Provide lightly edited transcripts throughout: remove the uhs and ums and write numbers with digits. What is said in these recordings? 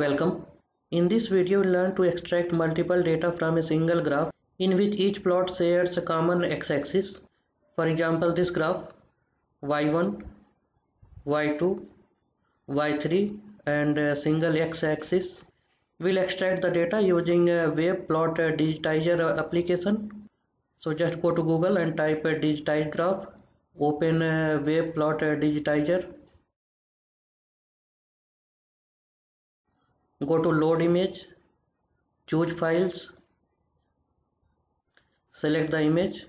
Welcome. In this video we will learn to extract multiple data from a single graph in which each plot shares a common x-axis. For example, this graph y1, y2, y3 and a single x-axis. We'll extract the data using a Web Plot Digitizer application. So just go to Google and type a digitize graph, open a Web Plot Digitizer. Go to load image, choose files, select the image.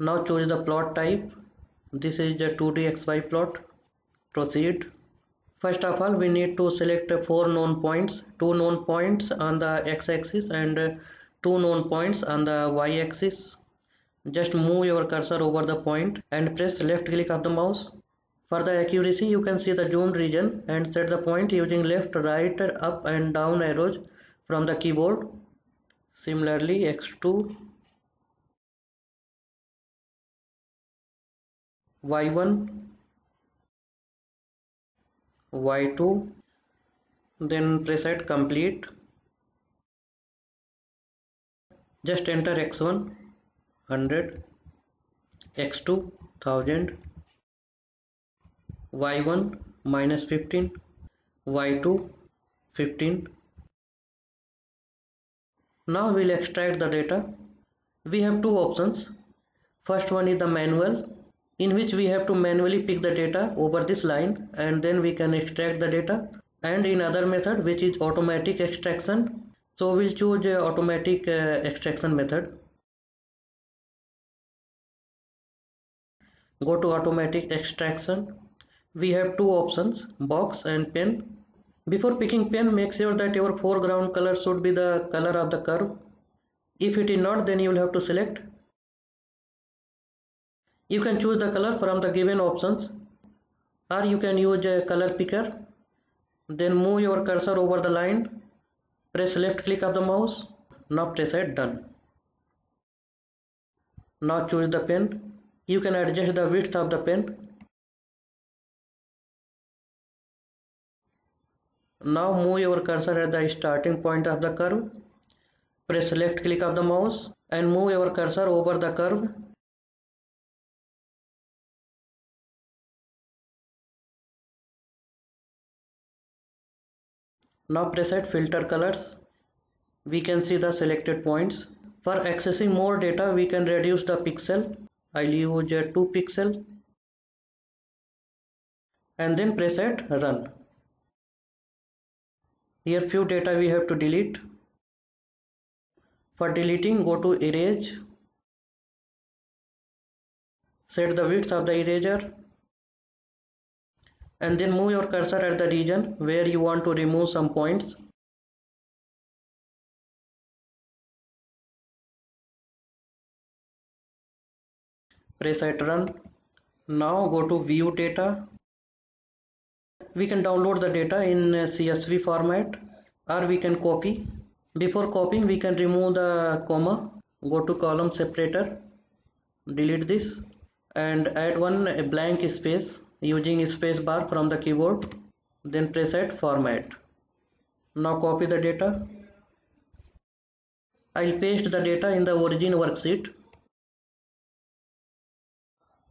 Now choose the plot type. This is the 2D XY plot. Proceed. First of all, we need to select 4 known points, 2 known points on the x-axis and 2 known points on the y-axis. Just move your cursor over the point and press left click of the mouse. For the accuracy, you can see the zoomed region and set the point using left, right, up and down arrows from the keyboard. Similarly, x2, y1, y2, then press at complete. Just enter x1, 100, x2, 1000, y1, -15, y2, 15. Now we'll extract the data. We have two options. First one is the manual, in which we have to manually pick the data over this line and then we can extract the data. And in other method, which is automatic extraction. So we'll choose automatic extraction method. Go to automatic extraction. We have two options, box and pen. Before picking pen, make sure that your foreground color should be the color of the curve. If it is not, then you will have to select. You can choose the color from the given options, or you can use a color picker. Then move your cursor over the line, press left click of the mouse, now press at done. Now choose the pen. You can adjust the width of the pen. Now move your cursor at the starting point of the curve, press left click of the mouse and move your cursor over the curve. Now press at filter colors. We can see the selected points. For accessing more data, we can reduce the pixel. I'll use 2 pixel and then press at run. Here few data we have to delete. For deleting, go to erase. Set the width of the eraser. And then move your cursor at the region where you want to remove some points. Press at run. Now go to view data. We can download the data in CSV format, or we can copy. Before copying, we can remove the comma, go to column separator, delete this and add one blank space using space bar from the keyboard, then press at format. Now copy the data. I'll paste the data in the origin worksheet.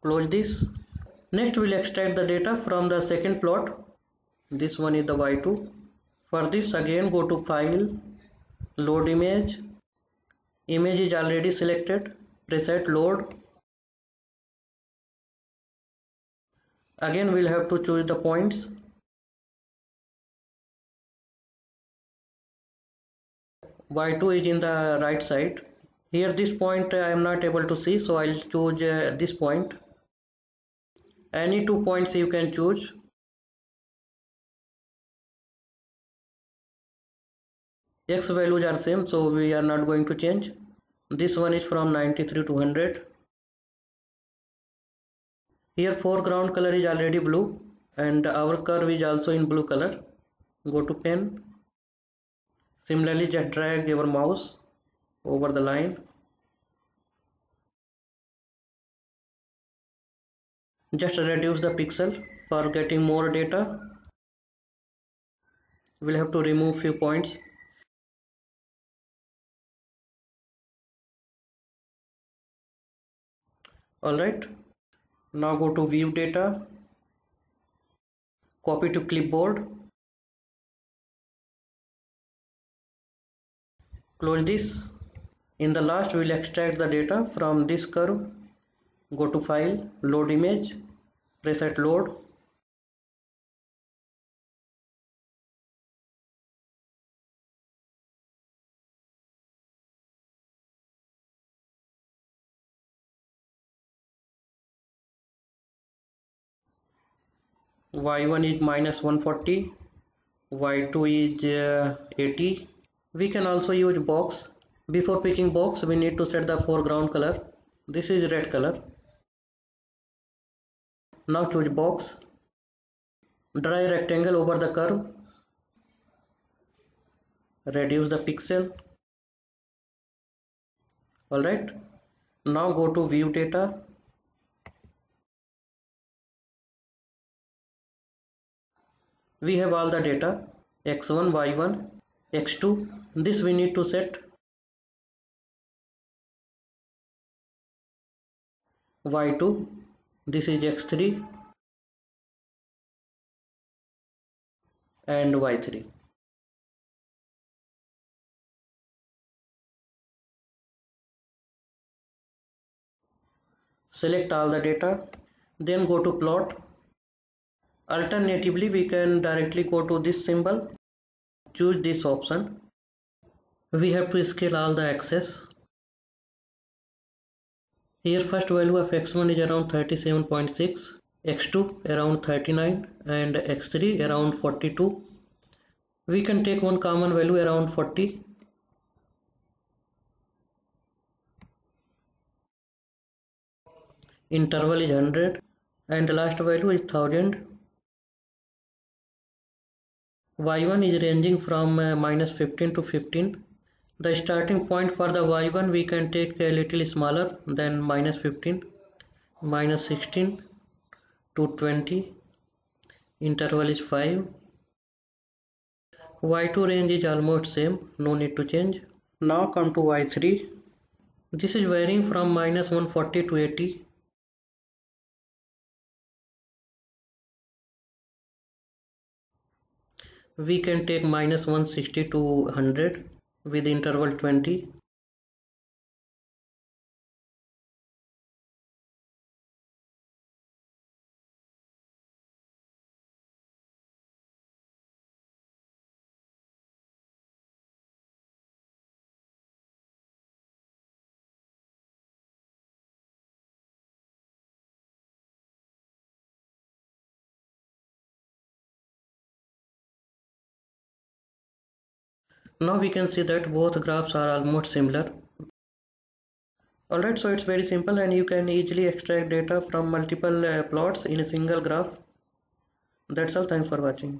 Close this. Next, we'll extract the data from the second plot. This one is the y2. For this, again go to file, load image. Image is already selected. Press at load. Again, we'll have to choose the points. y2 is in the right side. Here this point I am not able to see, so I'll choose this point. Any 2 points you can choose. X values are same, so we are not going to change. This one is from 93 to 100. Here foreground color is already blue and our curve is also in blue color. Go to pen. Similarly, just drag your mouse over the line. Just reduce the pixel. for getting more data, we'll have to remove few points. Alright, now go to view data, copy to clipboard, close this. In the last, we'll extract the data from this curve. Go to file, load image, press at load. y1 is -140, y2 is 80. We can also use box. Before picking box, we need to set the foreground color. This is red color. Now choose box. Draw a rectangle over the curve. Reduce the pixel. Alright. Now go to view data. We have all the data x1, y1, x2. This we need to set. y2, this is x3 and y3. Select all the data, then go to plot. Alternatively, we can directly go to this symbol, choose this option. We have to scale all the axes. Here first value of x1 is around 37.6, x2 around 39 and x3 around 42. We can take one common value around 40. Interval is 100 and the last value is 1000. y1 is ranging from -15 to 15. The starting point for the y1 we can take a little smaller than -15, -16 to 20. Interval is 5. y2 range is almost same, no need to change. Now come to y3. This is varying from -140 to 80. We can take -160 to 100. With interval 20. Now we can see that both graphs are almost similar. Alright, so it's very simple and you can easily extract data from multiple plots in a single graph. That's all. Thanks for watching.